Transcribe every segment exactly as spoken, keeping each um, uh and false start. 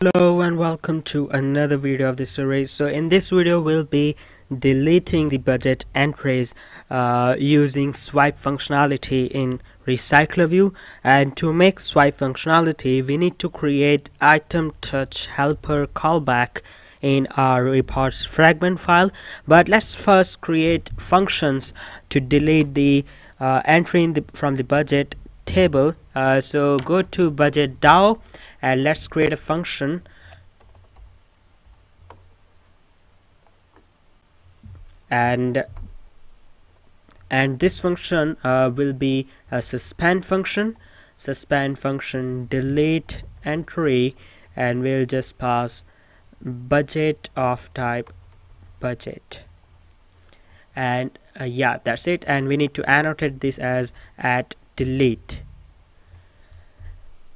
Hello and welcome to another video of this series. So in this video we'll be deleting the budget entries uh, using swipe functionality in RecyclerView. And to make swipe functionality we need to create item touch helper callback in our reports fragment file, but let's first create functions to delete the uh, entry in the, from the budget table. Uh, so go to budget D A O and let's create a function. And and this function uh, will be a suspend function. Suspend function delete entry, and we'll just pass budget of type budget. And uh, yeah, that's it. And we need to annotate this as at delete.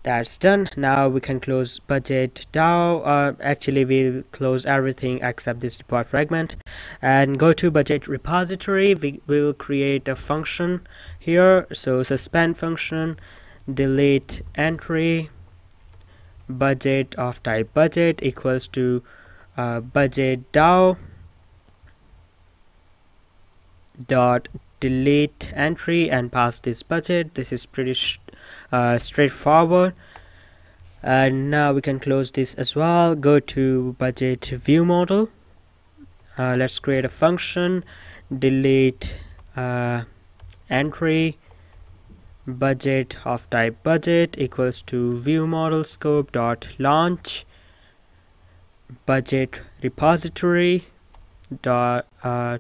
That's done. Now we can close budget D A O. Uh, actually, we'll close everything except this report fragment and go to budget repository. We, we will create a function here. So suspend function delete entry budget of type budget equals to uh, budget D A O dot delete entry and pass this budget. This is pretty uh, straightforward. And now we can close this as well. Go to budget view model. Uh, let's create a function delete uh, entry budget of type budget equals to view model scope dot launch budget repository dot uh,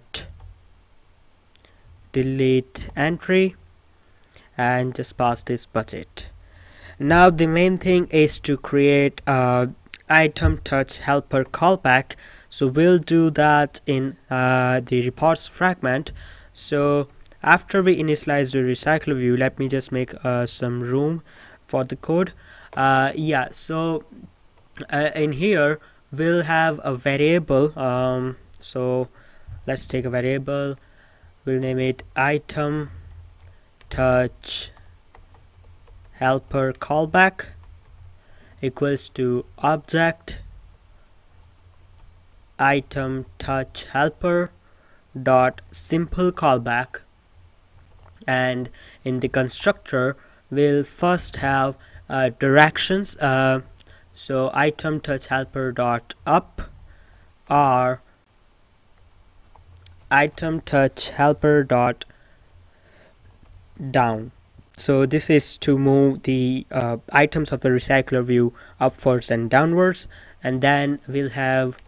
delete entry and just pass this budget. Now the main thing is to create uh, item touch helper callback, so we'll do that in uh, the reports fragment. So after we initialize the recycler view, let me just make uh, some room for the code. Uh, yeah, so uh, in here we'll have a variable. Um, so let's take a variable. We'll name it item touch helper callback equals to object item touch helper dot simple callback, and in the constructor we'll first have uh, directions. Uh, so item touch helper dot up or item touch helper dot down. So this is to move the uh, items of the recycler view upwards and downwards. And then we'll have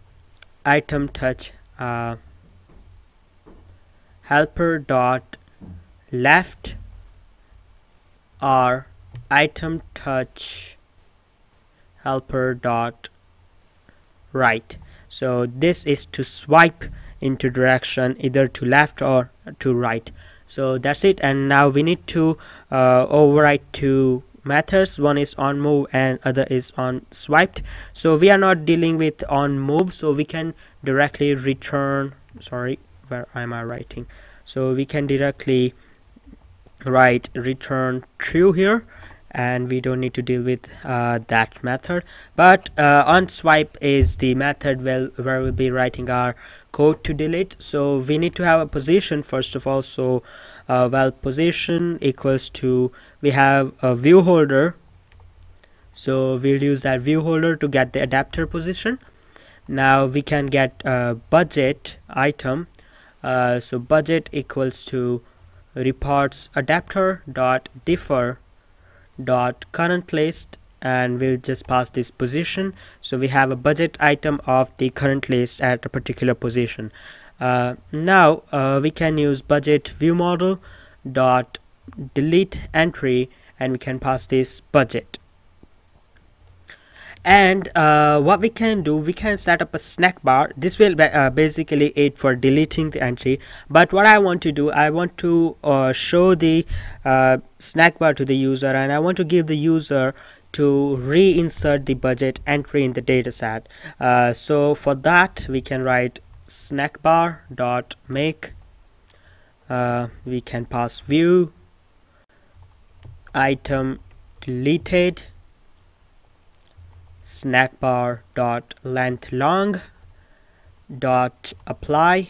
item touch uh, helper dot left or item touch helper dot right. So this is to swipe into direction either to left or to right. So that's it. And now we need to uh, override two methods. One is on move and other is on swiped. So we are not dealing with on move, so we can directly return, sorry, where am I writing? So we can directly write return true here, and we don't need to deal with uh, that method. But uh, on swipe is the method where, where we'll be writing our code to delete. So we need to have a position first of all. So uh, well position equals to, we have a view holder, so we'll use that view holder to get the adapter position. Now we can get a budget item. Uh, so budget equals to reports adapter dot differ dot current list, and we'll just pass this position. So we have a budget item of the current list at a particular position. Uh, now uh, we can use budget view model dot delete entry, and we can pass this budget. And uh, what we can do, we can set up a snack bar. This will be, uh, basically aid for deleting the entry. But what I want to do, I want to uh, show the uh, snack bar to the user, and I want to give the user to reinsert the budget entry in the dataset. Uh, so for that, we can write snackbar dot make. Uh, we can pass view item deleted snackbar dot length long dot apply,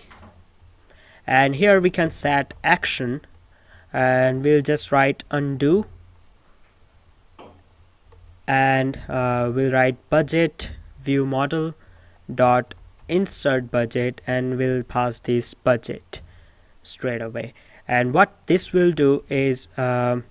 and here we can set action, and we'll just write undo, and uh, we'll write budget view model dot insert budget, and we'll pass this budget straight away. And what this will do is um,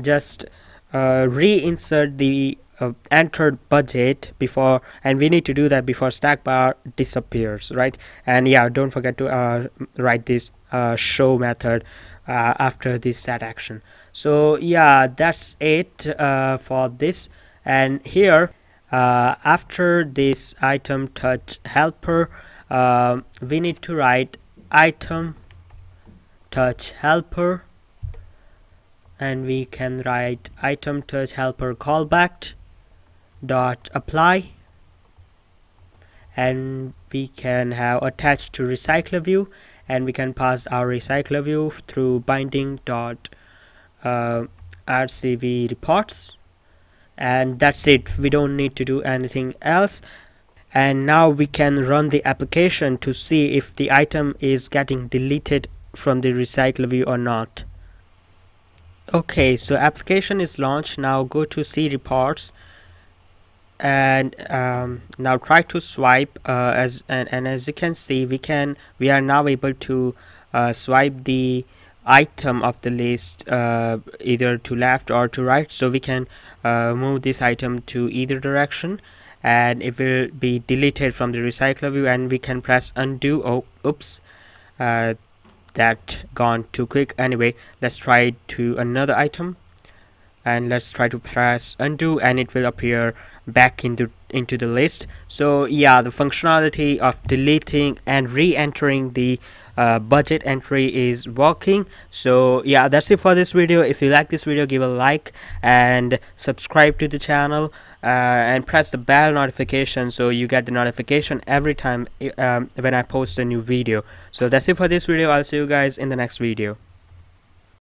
just uh, reinsert the uh, entered budget before, and we need to do that before Snackbar disappears, right? And yeah, don't forget to uh, write this uh, show method uh, after this set action. So yeah, that's it uh, for this. And here uh, after this item touch helper, uh, we need to write item touch helper, and we can write item touch helper callback dot apply, and we can have attached to recycler view, and we can pass our recycler view through binding dot uh, rcv reports, and that's it. We don't need to do anything else. And now we can run the application to see if the item is getting deleted from the recycler view or not. Okay, so application is launched. Now go to see reports, and um, now try to swipe uh, as and, and as you can see, we can we are now able to uh, swipe the item of the list uh, either to left or to right, so we can uh, move this item to either direction, and it will be deleted from the recycler view. And we can press undo. Oh, oops, uh, that gone too quick. Anyway, let's try to another item, and let's try to press undo, and it will appear back into into the list. So yeah, the functionality of deleting and re-entering the uh, budget entry is working. So yeah, that's it for this video. If you like this video, give a like and subscribe to the channel, uh, and press the bell notification so you get the notification every time um, when I post a new video. So that's it for this video. I'll see you guys in the next video.